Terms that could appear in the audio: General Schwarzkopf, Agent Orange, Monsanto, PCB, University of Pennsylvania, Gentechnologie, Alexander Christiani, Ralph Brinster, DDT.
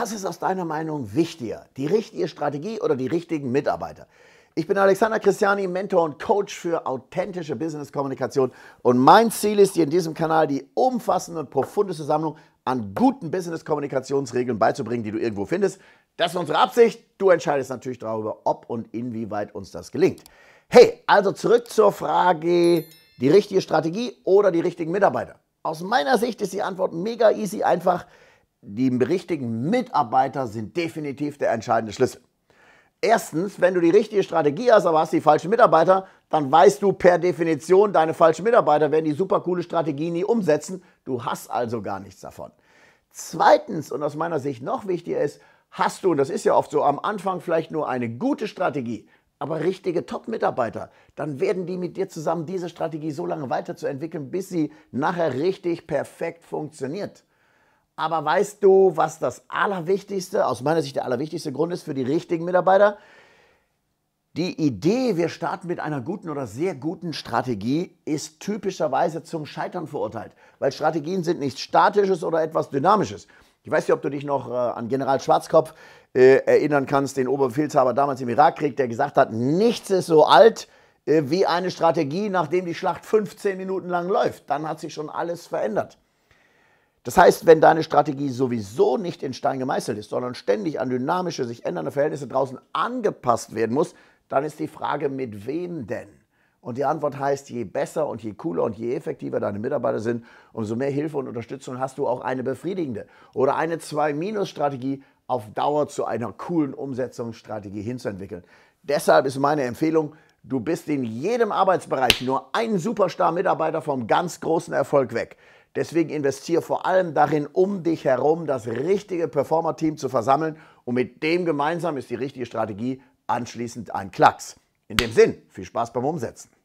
Was ist aus deiner Meinung wichtiger? Die richtige Strategie oder die richtigen Mitarbeiter? Ich bin Alexander Christiani, Mentor und Coach für authentische Business-Kommunikation. Und mein Ziel ist, dir in diesem Kanal die umfassende und profundeste Sammlung an guten Business-Kommunikationsregeln beizubringen, die du irgendwo findest. Das ist unsere Absicht. Du entscheidest natürlich darüber, ob und inwieweit uns das gelingt. Hey, also zurück zur Frage, die richtige Strategie oder die richtigen Mitarbeiter. Aus meiner Sicht ist die Antwort mega easy, einfach. Die richtigen Mitarbeiter sind definitiv der entscheidende Schlüssel. Erstens, wenn du die richtige Strategie hast, aber hast die falschen Mitarbeiter, dann weißt du per Definition, deine falschen Mitarbeiter werden die super coole Strategie nie umsetzen. Du hast also gar nichts davon. Zweitens, und aus meiner Sicht noch wichtiger ist, hast du, und das ist ja oft so, am Anfang vielleicht nur eine gute Strategie, aber richtige Top-Mitarbeiter, dann werden die mit dir zusammen diese Strategie so lange weiterzuentwickeln, bis sie nachher richtig perfekt funktioniert. Aber weißt du, was das Allerwichtigste, aus meiner Sicht der allerwichtigste Grund ist für die richtigen Mitarbeiter? Die Idee, wir starten mit einer guten oder sehr guten Strategie, ist typischerweise zum Scheitern verurteilt. Weil Strategien sind nichts Statisches oder etwas Dynamisches. Ich weiß nicht, ob du dich noch an General Schwarzkopf erinnern kannst, den Oberbefehlshaber damals im Irakkrieg, der gesagt hat, nichts ist so alt wie eine Strategie, nachdem die Schlacht 15 Minuten lang läuft. Dann hat sich schon alles verändert. Das heißt, wenn deine Strategie sowieso nicht in Stein gemeißelt ist, sondern ständig an dynamische, sich ändernde Verhältnisse draußen angepasst werden muss, dann ist die Frage, mit wem denn? Und die Antwort heißt, je besser und je cooler und je effektiver deine Mitarbeiter sind, umso mehr Hilfe und Unterstützung hast du auch eine befriedigende oder eine 2-Strategie auf Dauer zu einer coolen Umsetzungsstrategie hinzuentwickeln. Deshalb ist meine Empfehlung, du bist in jedem Arbeitsbereich nur ein Superstar-Mitarbeiter vom ganz großen Erfolg weg. Deswegen investiere vor allem darin, um dich herum das richtige Performer-Team zu versammeln. Und mit dem gemeinsam ist die richtige Strategie anschließend ein Klacks. In dem Sinn, viel Spaß beim Umsetzen.